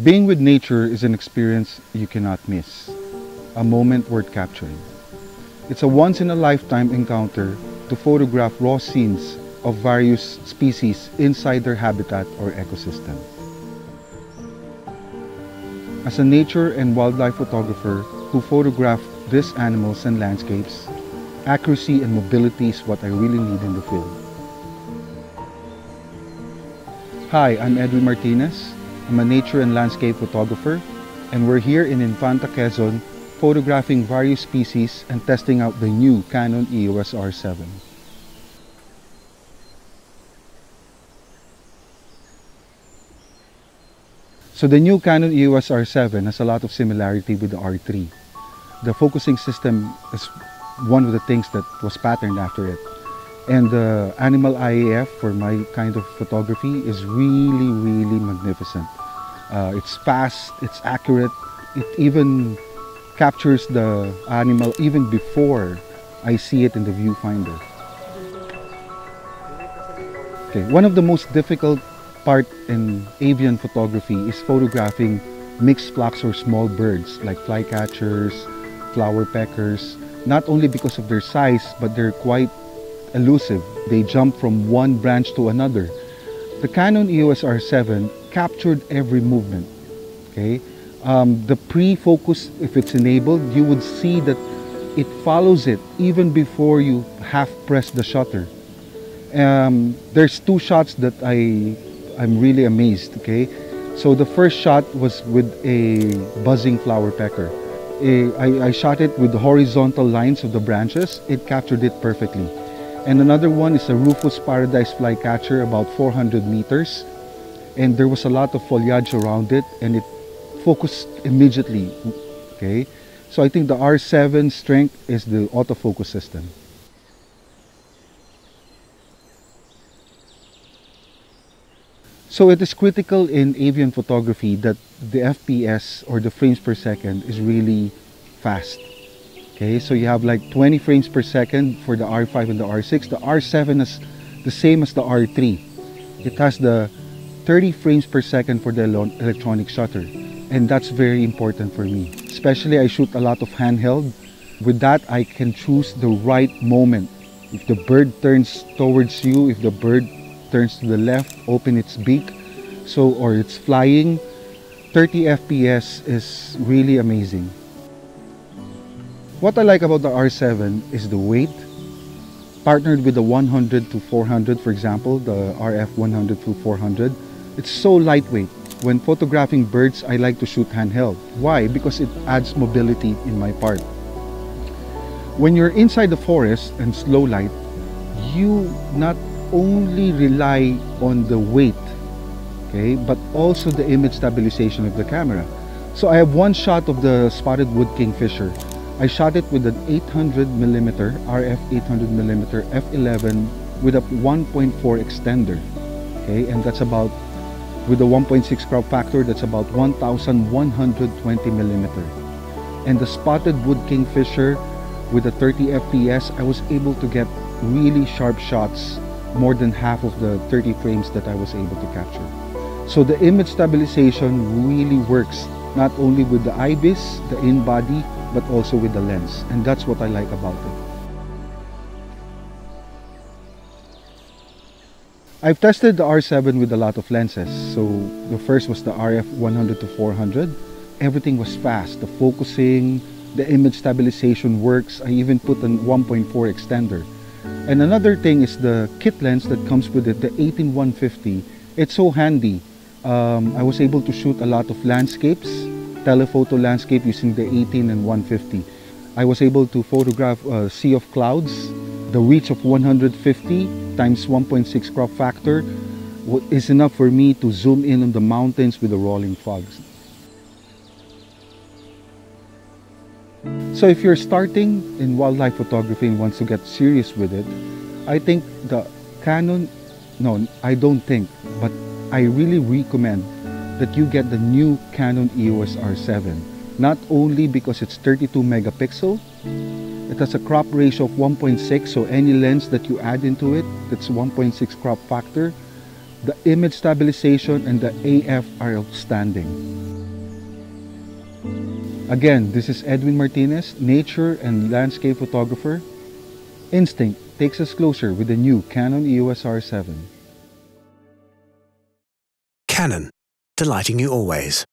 Being with nature is an experience you cannot miss, a moment worth capturing. It's a once-in-a-lifetime encounter to photograph raw scenes of various species inside their habitat or ecosystem. As a nature and wildlife photographer who photographed these animals and landscapes, accuracy and mobility is what I really need in the field. Hi, I'm Edwin Martinez. I'm a nature and landscape photographer, and we're here in Infanta, Quezon, photographing various species and testing out the new Canon EOS R7. So the new Canon EOS R7 has a lot of similarity with the R3. The focusing system is one of the things that was patterned after it. And the animal IAF for my kind of photography is really, really magnificent. It's fast, it's accurate, it even captures the animal even before I see it in the viewfinder. Okay, one of the most difficult part in avian photography is photographing mixed flocks or small birds like flycatchers, flowerpeckers, not only because of their size, but they're quite elusive. They jump from one branch to another. The Canon EOS R7 captured every movement. Okay, the pre-focus, if it's enabled, you would see that it follows it even before you half press the shutter. There's two shots that I'm really amazed. Okay, so the first shot was with a buzzing flowerpecker. I shot it with the horizontal lines of the branches. It captured it perfectly. And another one is a Rufous Paradise flycatcher, about 400 meters. And there was a lot of foliage around it, and it focused immediately. Okay, so I think the R7's strength is the autofocus system. So it is critical in avian photography that the FPS, or the frames per second, is really fast. Okay, so you have like 20 frames per second for the R5 and the R6. The R7 is the same as the R3. It has the 30 frames per second for the electronic shutter. And that's very important for me. Especially I shoot a lot of handheld. With that, I can choose the right moment. If the bird turns towards you, if the bird turns to the left, open its beak, so or it's flying, 30 FPS is really amazing. What I like about the R7 is the weight, partnered with the 100 to 400, for example, the RF 100 to 400. It's so lightweight. When photographing birds, I like to shoot handheld. Why? Because it adds mobility in my part. When you're inside the forest and slow light, you not only rely on the weight, okay, but also the image stabilization of the camera. So I have one shot of the spotted wood kingfisher. I shot it with an 800mm, RF 800mm f11 with a 1.4 extender. Okay, and that's about, with a 1.6 crop factor, that's about 1120mm. And the spotted wood kingfisher with a 30 FPS, I was able to get really sharp shots, more than half of the 30 frames that I was able to capture. So the image stabilization really works, not only with the IBIS, the in-body, but also with the lens, and that's what I like about it. I've tested the R7 with a lot of lenses. So the first was the RF 100 to 400. Everything was fast, the focusing, the image stabilization works. I even put a 1.4 extender. And another thing is the kit lens that comes with it, the 18150. It's so handy. I was able to shoot a lot of landscapes, telephoto landscape, using the 18 and 150. I was able to photograph a sea of clouds. The reach of 150 times 1.6 crop factor is enough for me to zoom in on the mountains with the rolling fogs. So if you're starting in wildlife photography and wants to get serious with it, I think the Canon, no, I don't think, but I really recommend that you get the new Canon EOS R7, not only because it's 32 megapixel, it has a crop ratio of 1.6, so any lens that you add into it, that's 1.6 crop factor, The image stabilization and the AF are outstanding. Again, this is Edwin Martinez, nature and landscape photographer. Instinct takes us closer with the new Canon EOS R7. Canon, delighting you always.